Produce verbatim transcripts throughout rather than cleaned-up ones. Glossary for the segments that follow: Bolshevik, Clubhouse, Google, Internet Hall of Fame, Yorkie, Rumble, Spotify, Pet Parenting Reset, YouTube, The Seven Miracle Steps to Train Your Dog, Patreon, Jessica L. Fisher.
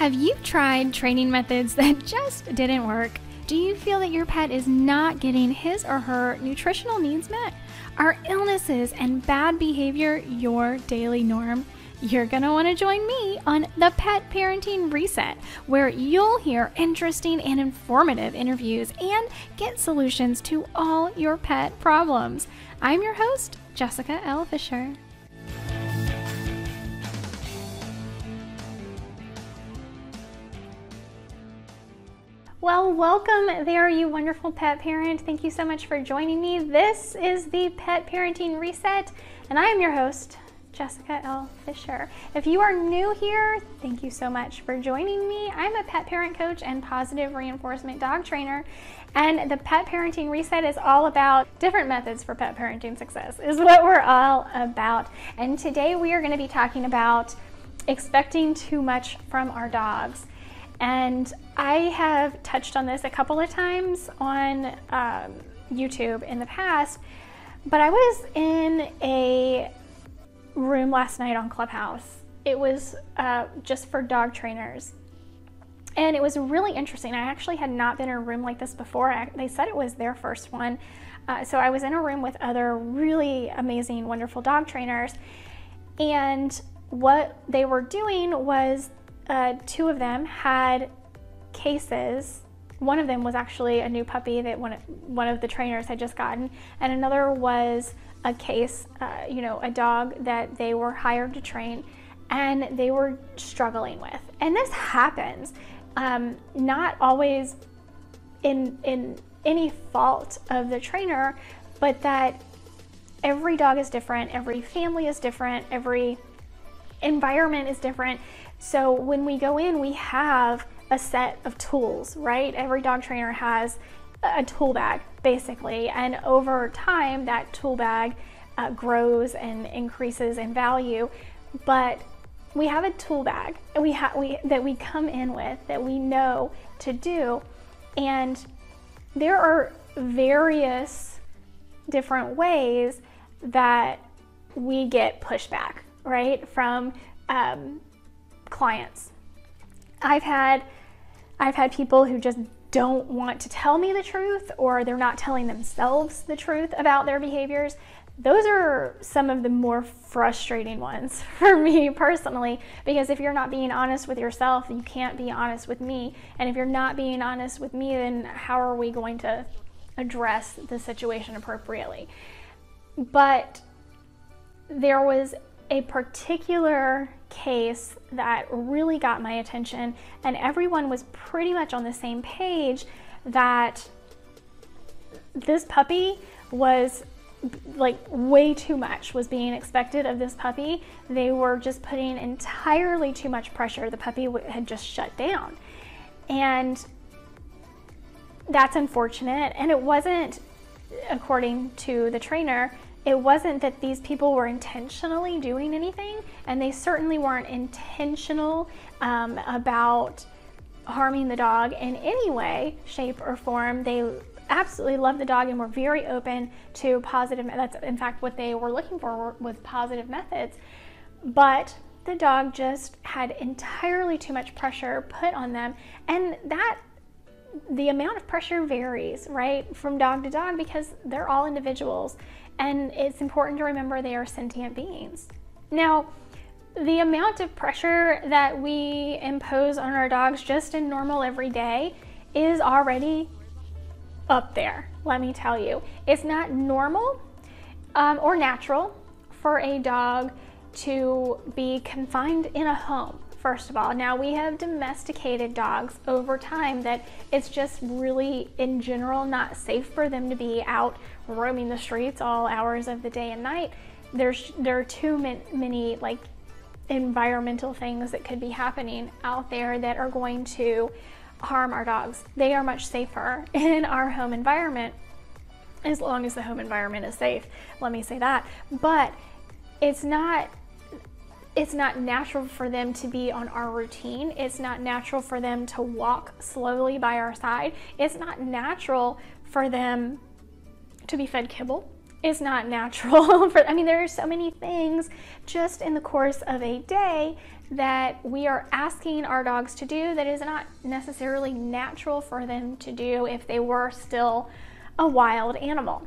Have you tried training methods that just didn't work? Do you feel that your pet is not getting his or her nutritional needs met? Are illnesses and bad behavior your daily norm? You're gonna wanna join me on the Pet Parenting Reset, where you'll hear interesting and informative interviews and get solutions to all your pet problems. I'm your host, Jessica L. Fisher. Well, welcome there, you wonderful pet parent. Thank you so much for joining me. This is the Pet Parenting Reset, and I am your host, Jessica L. Fisher. If you are new here, thank you so much for joining me. I'm a pet parent coach and positive reinforcement dog trainer, and the Pet Parenting Reset is all about different methods for pet parenting success, is what we're all about. And today we are going to be talking about expecting too much from our dogs. And I have touched on this a couple of times on um, YouTube in the past, but I was in a room last night on Clubhouse. It was uh, just for dog trainers. And it was really interesting. I actually had not been in a room like this before. I, they said it was their first one. Uh, so I was in a room with other really amazing, wonderful dog trainers. And what they were doing was, Uh, two of them had cases. One of them was actually a new puppy that one, one of the trainers had just gotten, and another was a case, uh, you know, a dog that they were hired to train and they were struggling with. And this happens, um, not always in, in any fault of the trainer, but that every dog is different, every family is different, every environment is different. So when we go in, we have a set of tools, right? Every dog trainer has a tool bag, basically. And over time, that tool bag uh, grows and increases in value. But we have a tool bag and we ha we, that we come in with, that we know to do. And there are various different ways that we get pushback, right? From um, clients. I've had I've had people who just don't want to tell me the truth, or they're not telling themselves the truth about their behaviors. Those are some of the more frustrating ones for me personally, because if you're not being honest with yourself, you can't be honest with me. And if you're not being honest with me, then how are we going to address the situation appropriately? But there was a particular case that really got my attention, and everyone was pretty much on the same page that this puppy was like way too much was being expected of this puppy. They were just putting entirely too much pressure. The puppy had just shut down, and that's unfortunate. And it wasn't, according to the trainer, it wasn't that these people were intentionally doing anything, and they certainly weren't intentional um, about harming the dog in any way, shape, or form. They absolutely loved the dog and were very open to positive, that's in fact what they were looking for, was positive methods. But the dog just had entirely too much pressure put on them, and that the amount of pressure varies, right, from dog to dog, because they're all individuals. And it's important to remember they are sentient beings. Now, the amount of pressure that we impose on our dogs just in normal everyday is already up there, let me tell you. It's not normal um, or natural for a dog to be confined in a home, first of all. Now, we have domesticated dogs over time that it's just really, in general, not safe for them to be out roaming the streets all hours of the day and night. There's, there are too many like environmental things that could be happening out there that are going to harm our dogs. They are much safer in our home environment, as long as the home environment is safe, let me say that. But it's not It's not natural for them to be on our routine. It's not natural for them to walk slowly by our side. It's not natural for them to be fed kibble. is not natural. For, I mean, there are so many things just in the course of a day that we are asking our dogs to do that is not necessarily natural for them to do if they were still a wild animal.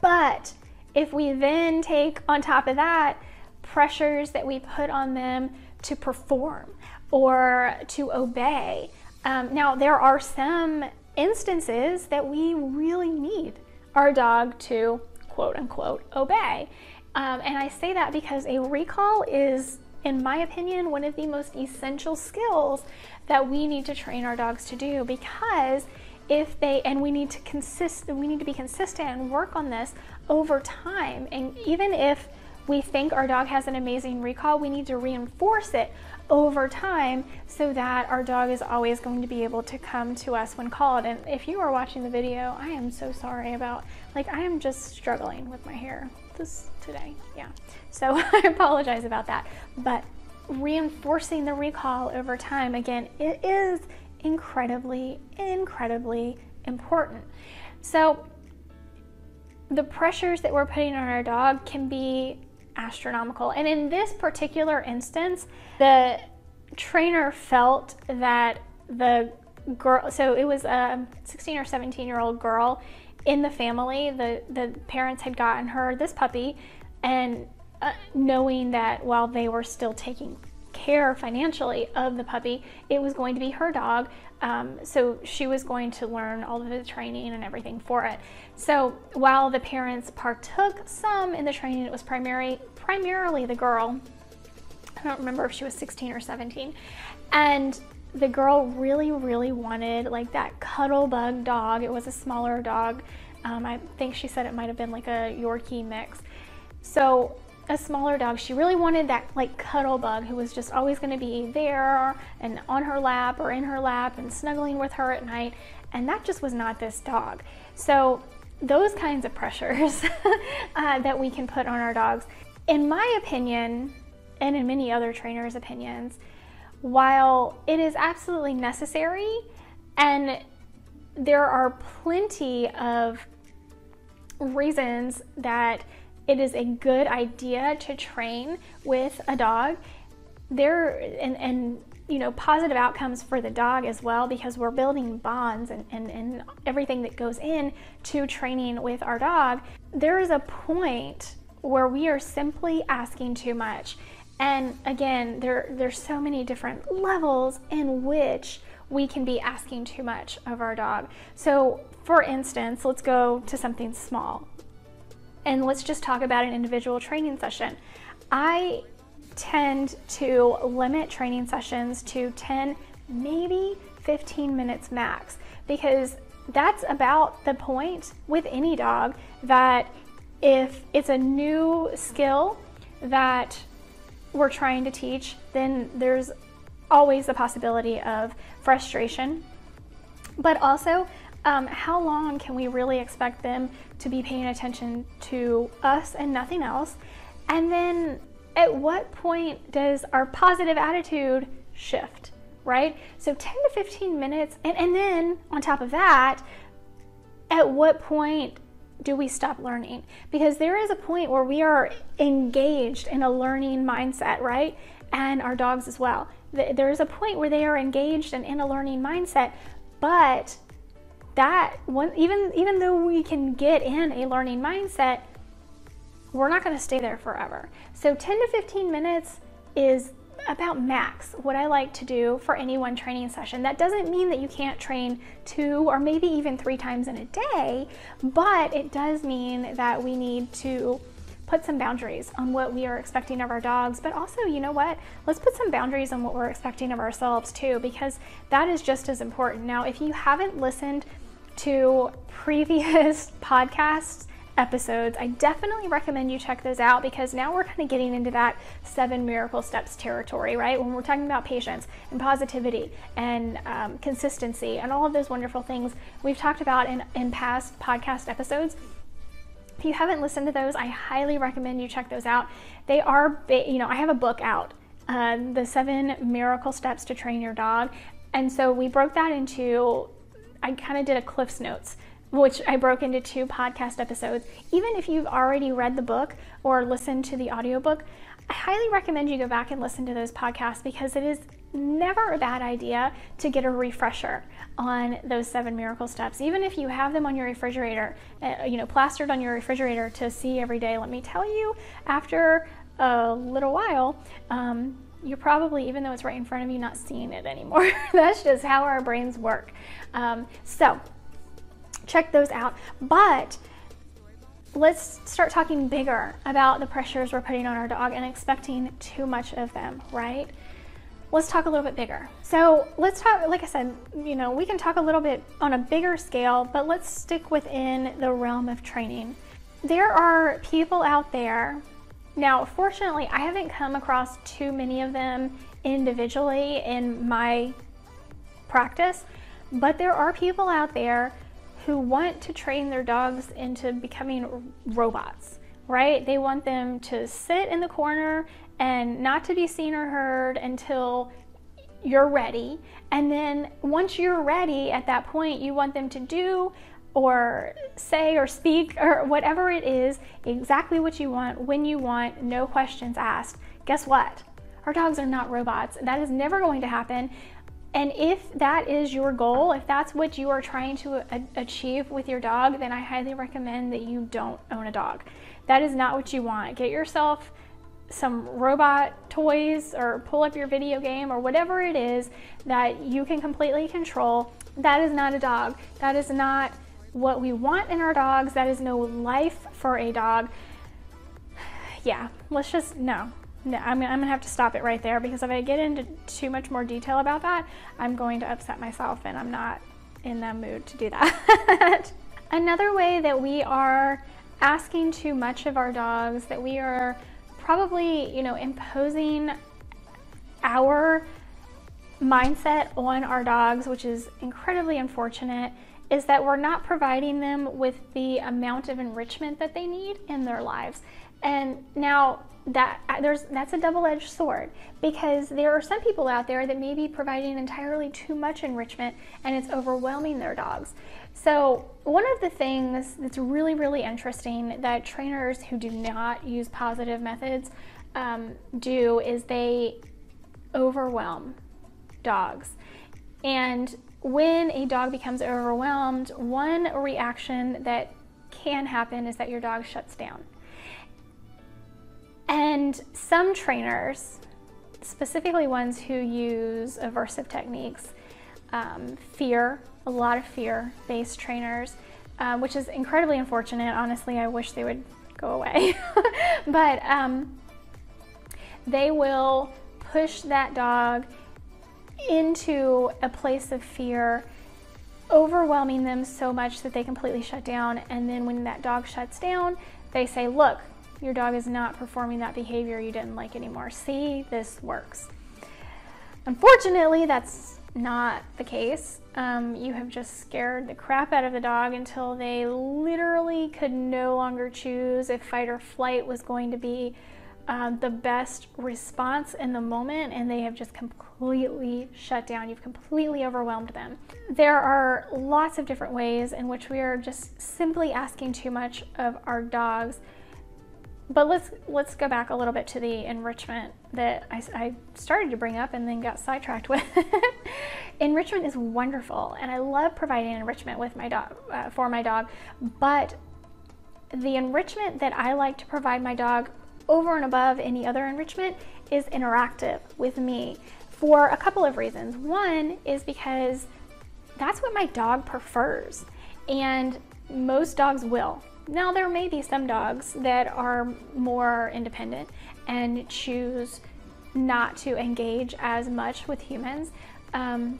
But if we then take on top of that pressures that we put on them to perform or to obey, um, now there are some instances that we really need our dog to quote unquote obey. Um, and I say that because a recall is, in my opinion, one of the most essential skills that we need to train our dogs to do, because if they, and we need to consist, we need to be consistent and work on this over time. And even if we think our dog has an amazing recall, we need to reinforce it over time so that our dog is always going to be able to come to us when called. And if you are watching the video, I am so sorry about, like, I am just struggling with my hair this today. Yeah, so I apologize about that. But reinforcing the recall over time, again, it is incredibly, incredibly important. So the pressures that we're putting on our dog can be astronomical. And in this particular instance, the trainer felt that the girl, so it was a sixteen or seventeen year old girl in the family, the, the parents had gotten her this puppy, and uh, knowing that while they were still taking care financially of the puppy, it was going to be her dog. Um, so she was going to learn all of the training and everything for it. So while the parents partook some in the training, it was primary, primarily the girl. I don't remember if she was sixteen or seventeen. And the girl really, really wanted like that cuddle bug dog. It was a smaller dog. Um, I think she said it might've been like a Yorkie mix. So a smaller dog, she really wanted that like cuddle bug who was just always going to be there and on her lap or in her lap and snuggling with her at night, and that just was not this dog. So those kinds of pressures uh, that we can put on our dogs, in my opinion, and in many other trainers' opinions, while it is absolutely necessary, and there are plenty of reasons that it is a good idea to train with a dog there, and, and you know, positive outcomes for the dog as well, because we're building bonds and, and, and everything that goes in to training with our dog. There is a point where we are simply asking too much. And again, there, there's so many different levels in which we can be asking too much of our dog. So for instance, let's go to something small. And let's just talk about an individual training session. I tend to limit training sessions to ten, maybe fifteen minutes max, because that's about the point with any dog that if it's a new skill that we're trying to teach, then there's always the possibility of frustration. But also, Um, how long can we really expect them to be paying attention to us and nothing else? And then at what point does our positive attitude shift, right? So ten to fifteen minutes, and, and then on top of that, at what point do we stop learning? Because there is a point where we are engaged in a learning mindset, right? And our dogs as well. There is a point where they are engaged and in a learning mindset, but that one, even even though we can get in a learning mindset, we're not going to stay there forever. So ten to fifteen minutes is about max what I like to do for any one training session. That doesn't mean that you can't train two or maybe even three times in a day, but it does mean that we need to put some boundaries on what we are expecting of our dogs. But also, you know what? Let's put some boundaries on what we're expecting of ourselves too, because that is just as important. Now, if you haven't listened to previous podcast episodes, I definitely recommend you check those out, because now we're kind of getting into that seven miracle steps territory, right? When we're talking about patience and positivity and um, consistency and all of those wonderful things we've talked about in, in past podcast episodes. If you haven't listened to those, I highly recommend you check those out. They are, you know, I have a book out, uh, The Seven Miracle Steps to Train Your Dog. And so we broke that into, I kind of did a Cliff's Notes which I broke into two podcast episodes. Even if you've already read the book or listened to the audiobook, I highly recommend you go back and listen to those podcasts, because it is never a bad idea to get a refresher on those seven miracle steps. Even if you have them on your refrigerator, uh, you know, plastered on your refrigerator to see every day, let me tell you, after a little while, um, you're probably, even though it's right in front of you, not seeing it anymore. That's just how our brains work. Um, so check those out. But let's start talking bigger about the pressures we're putting on our dog and expecting too much of them, right? Let's talk a little bit bigger. So let's talk, like I said, you know, we can talk a little bit on a bigger scale, but let's stick within the realm of training. There are people out there. Now, fortunately, I haven't come across too many of them individually in my practice, but there are people out there who want to train their dogs into becoming robots, right? They want them to sit in the corner and not to be seen or heard until you're ready. And then once you're ready, at that point, you want them to do or say or speak or whatever it is, exactly what you want, when you want, no questions asked. Guess what? Our dogs are not robots. That is never going to happen. And if that is your goal, if that's what you are trying to achieve with your dog, then I highly recommend that you don't own a dog. That is not what you want. Get yourself some robot toys, or pull up your video game, or whatever it is that you can completely control. That is not a dog. That is not what we want in our dogs. That is no life for a dog. Yeah, let's just, no. No, I'm, I'm gonna have to stop it right there, because if I get into too much more detail about that, I'm going to upset myself, and I'm not in the mood to do that. Another way that we are asking too much of our dogs, that we are probably, you know, imposing our mindset on our dogs, which is incredibly unfortunate, is that we're not providing them with the amount of enrichment that they need in their lives. And now that there's that's a double-edged sword, because there are some people out there that may be providing entirely too much enrichment, and it's overwhelming their dogs. So one of the things that's really, really interesting that trainers who do not use positive methods um, do is they overwhelm dogs. And when a dog becomes overwhelmed, one reaction that can happen is that your dog shuts down. And some trainers, specifically ones who use aversive techniques, um, fear, a lot of fear-based trainers, um, which is incredibly unfortunate. Honestly, I wish they would go away. But um, they will push that dog into a place of fear, overwhelming them so much that they completely shut down. And then when that dog shuts down, they say, look, your dog is not performing that behavior you didn't like anymore. See, this works. Unfortunately, that's not the case. Um, you have just scared the crap out of the dog until they literally could no longer choose if fight or flight was going to be uh, the best response in the moment, and they have just completely shut down. You've completely overwhelmed them. There are lots of different ways in which we are just simply asking too much of our dogs. But let's let's go back a little bit to the enrichment that I, I started to bring up and then got sidetracked with. Enrichment is wonderful, and I love providing enrichment with my dog uh, for my dog. But the enrichment that I like to provide my dog, over and above any other enrichment, is interactive with me for a couple of reasons. One is because that's what my dog prefers, and most dogs will. Now, there may be some dogs that are more independent and choose not to engage as much with humans, um,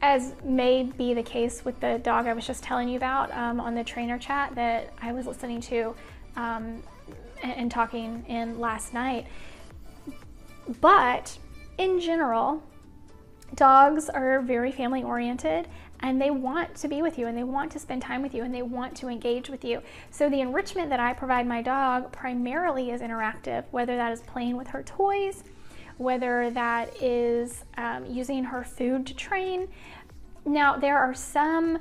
as may be the case with the dog I was just telling you about um, on the trainer chat that I was listening to um, and, and talking in last night. But in general, dogs are very family-oriented, and they want to be with you, and they want to spend time with you, and they want to engage with you. So the enrichment that I provide my dog primarily is interactive, whether that is playing with her toys, whether that is um, using her food to train. Now, there are some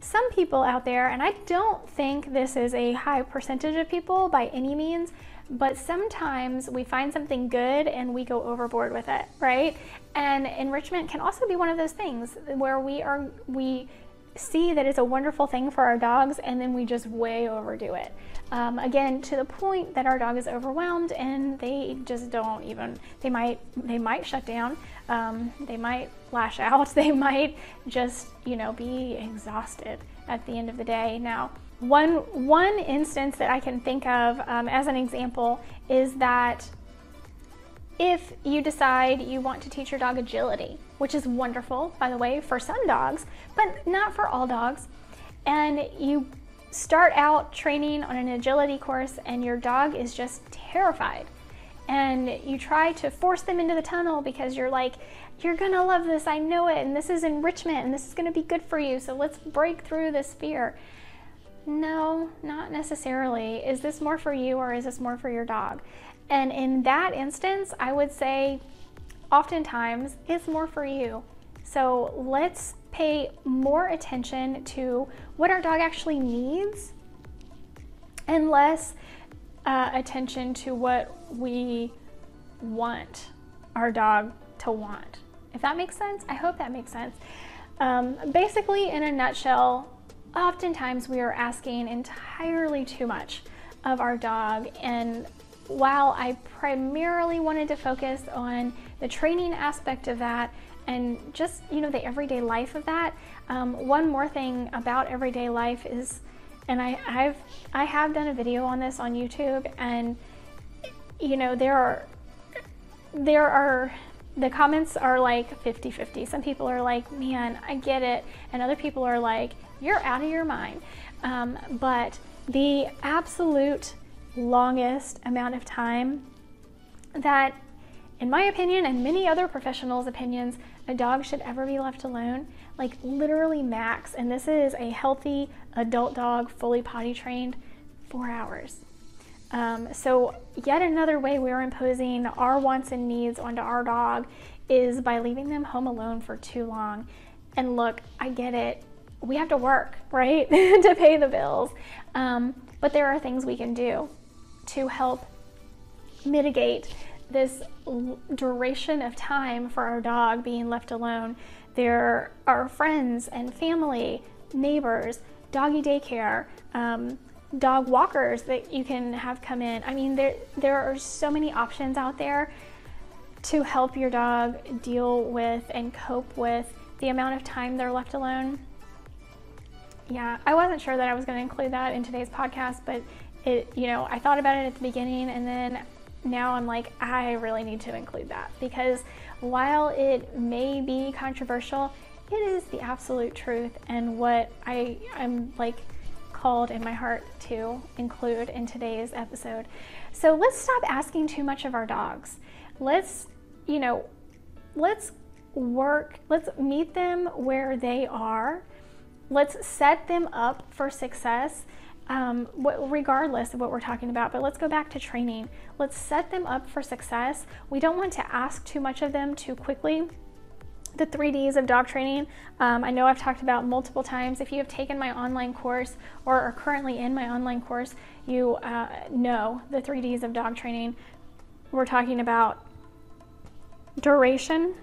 some people out there, and I don't think this is a high percentage of people by any means, but sometimes we find something good and we go overboard with it, right? And enrichment can also be one of those things where we are we see that it's a wonderful thing for our dogs and then we just way overdo it. Um, again, to the point that our dog is overwhelmed and they just don't even, they might they might shut down, um, they might lash out, they might just, you know, be exhausted at the end of the day. Now, one, one instance that I can think of um, as an example is that if you decide you want to teach your dog agility, which is wonderful, by the way, for some dogs, but not for all dogs, and you start out training on an agility course and your dog is just terrified, and you try to force them into the tunnel because you're like, you're gonna love this, I know it, and this is enrichment, and this is gonna be good for you, so let's break through this fear. No, not necessarily. Is this more for you or is this more for your dog? And in that instance, I would say oftentimes it's more for you. So let's pay more attention to what our dog actually needs and less uh, attention to what we want our dog to want. If that makes sense, I hope that makes sense. Um, basically, in a nutshell, oftentimes we are asking entirely too much of our dog, and while I primarily wanted to focus on the training aspect of that and just, you know, the everyday life of that, um, one more thing about everyday life is, and I, I've I have done a video on this on YouTube, and you know, there are there are the comments are like fifty fifty. Some people are like, man, I get it, and other people are like, you're out of your mind. Um, but the absolute longest amount of time that, in my opinion and many other professionals' opinions, a dog should ever be left alone, like literally max, and this is a healthy adult dog fully potty trained, four hours. Um, so yet another way we're imposing our wants and needs onto our dog is by leaving them home alone for too long. And look, I get it, we have to work, right, to pay the bills, um, but there are things we can do to help mitigate this duration of time for our dog being left alone. There are friends and family, neighbors, doggy daycare, um, dog walkers that you can have come in. I mean, there, there are so many options out there to help your dog deal with and cope with the amount of time they're left alone. Yeah, I wasn't sure that I was going to include that in today's podcast, but it, you know, I thought about it at the beginning, and then now I'm like, I really need to include that, because while it may be controversial, it is the absolute truth and what I, I'm like called in my heart to include in today's episode. So let's stop asking too much of our dogs. Let's, you know, let's work, let's meet them where they are. Let's set them up for success, um, regardless of what we're talking about, but let's go back to training. Let's set them up for success. We don't want to ask too much of them too quickly. The three D's of dog training, um, I know I've talked about multiple times. If you have taken my online course or are currently in my online course, you uh, know the three D's of dog training. We're talking about duration,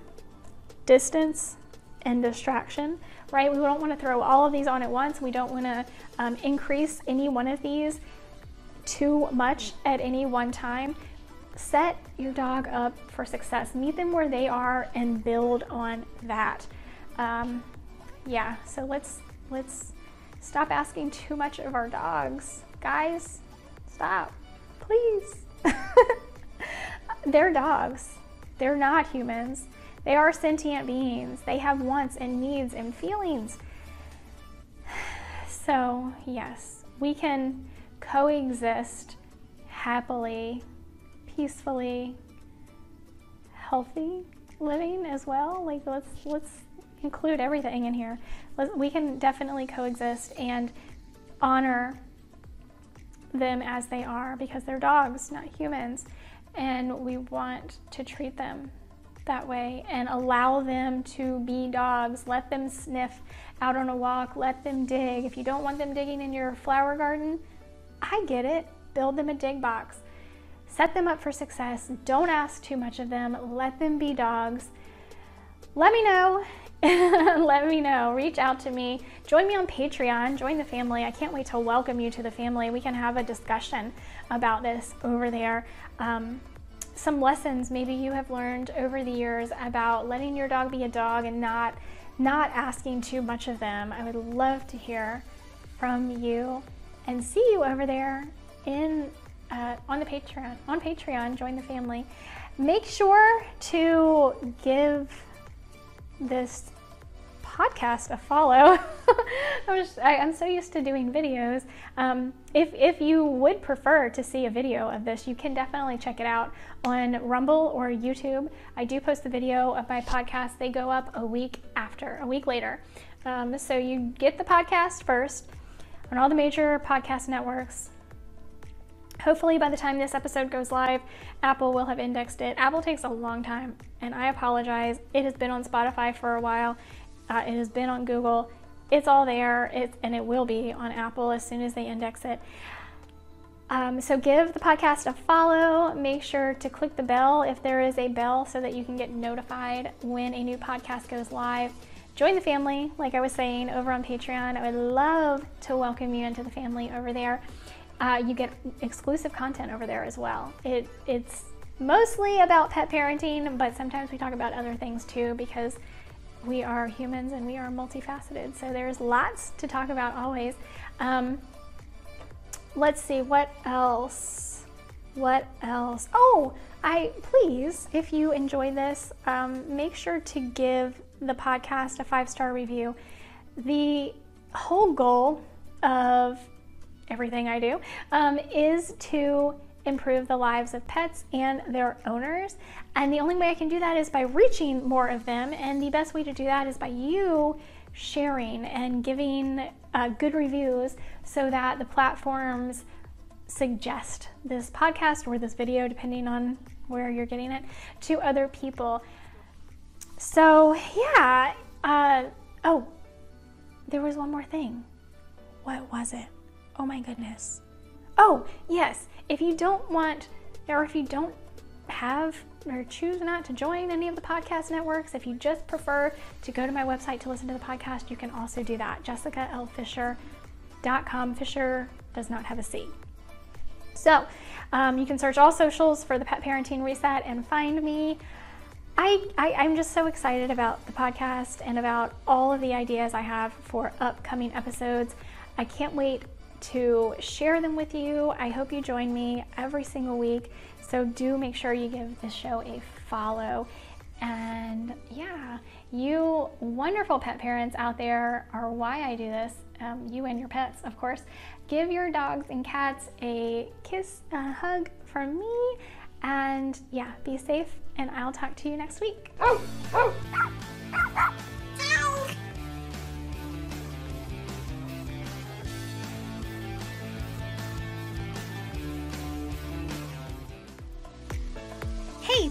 distance, and distraction, right? We don't want to throw all of these on at once. We don't want to um, increase any one of these too much at any one time. Set your dog up for success. Meet them where they are and build on that. Um, yeah, so let's let's stop asking too much of our dogs. Guys, stop, please. They're dogs. They're not humans. They are sentient beings. They have wants and needs and feelings. So yes, we can coexist happily, peacefully, healthy living as well. Like let's let's include everything in here. Let's, we can definitely coexist and honor them as they are, because they're dogs, not humans, and we want to treat them that way and allow them to be dogs. Let them sniff out on a walk. Let them dig. If you don't want them digging in your flower garden, I get it. Build them a dig box. Set them up for success. Don't ask too much of them. Let them be dogs. Let me know. Let me know. Reach out to me. Join me on Patreon. Join the family. I can't wait to welcome you to the family. We can have a discussion about this over there. Um, some lessons maybe you have learned over the years about letting your dog be a dog and not, not asking too much of them. I would love to hear from you and see you over there in Uh, on the Patreon, on Patreon, join the family. Make sure to give this podcast a follow. I'm, just, I, I'm so used to doing videos. Um, if, if you would prefer to see a video of this, you can definitely check it out on Rumble or YouTube. I do post the video of my podcast. They go up a week after, a week later. Um, so you get the podcast first on all the major podcast networks. Hopefully by the time this episode goes live, Apple will have indexed it. Apple takes a long time, and I apologize. It has been on Spotify for a while. Uh, it has been on Google. It's all there, it's, and it will be on Apple as soon as they index it. Um, so give the podcast a follow. Make sure to click the bell if there is a bell so that you can get notified when a new podcast goes live. Join the family, like I was saying, over on Patreon. I would love to welcome you into the family over there. Uh, you get exclusive content over there as well. It, it's mostly about pet parenting, but sometimes we talk about other things too, because we are humans and we are multifaceted. So there's lots to talk about always. Um, let's see, what else? What else? Oh, I please, if you enjoy this, um, make sure to give the podcast a five-star review. The whole goal of everything I do um, is to improve the lives of pets and their owners. And the only way I can do that is by reaching more of them. And the best way to do that is by you sharing and giving uh, good reviews so that the platforms suggest this podcast or this video, depending on where you're getting it, to other people. So yeah, uh, oh, there was one more thing. What was it? Oh my goodness. Oh, yes. If you don't want, or if you don't have or choose not to join any of the podcast networks, if you just prefer to go to my website to listen to the podcast, you can also do that. Jessica L Fisher dot com. Fisher does not have a C. So um, you can search all socials for the Pet Parenting Reset and find me. I, I, I'm just so excited about the podcast and about all of the ideas I have for upcoming episodes. I can't wait to share them with you. I hope you join me every single week. So do make sure you give this show a follow. And yeah, you wonderful pet parents out there are why I do this. Um, you and your pets, of course. Give your dogs and cats a kiss, a hug from me. And yeah, be safe. And I'll talk to you next week.